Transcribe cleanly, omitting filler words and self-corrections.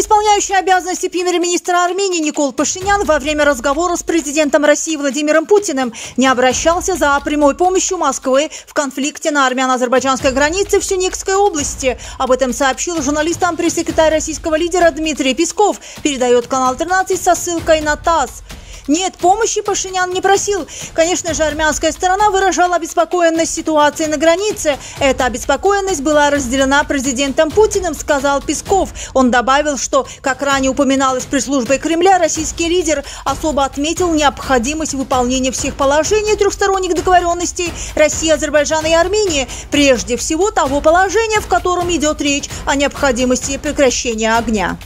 Исполняющий обязанности премьер-министра Армении Никол Пашинян во время разговора с президентом России Владимиром Путиным не обращался за прямой помощью Москвы в конфликте на армяно-азербайджанской границе в Сюникской области. Об этом сообщил журналистам пресс-секретарь российского лидера Дмитрий Песков, передает канал «Альтернации» со ссылкой на ТАСС. Нет, помощи Пашинян не просил. Конечно же, армянская сторона выражала обеспокоенность ситуации на границе. Эта обеспокоенность была разделена президентом Путиным, сказал Песков. Он добавил, что, как ранее упоминалось пресс-службой Кремля, российский лидер особо отметил необходимость выполнения всех положений трехсторонних договоренностей России, Азербайджана и Армении. Прежде всего, того положения, в котором идет речь о необходимости прекращения огня.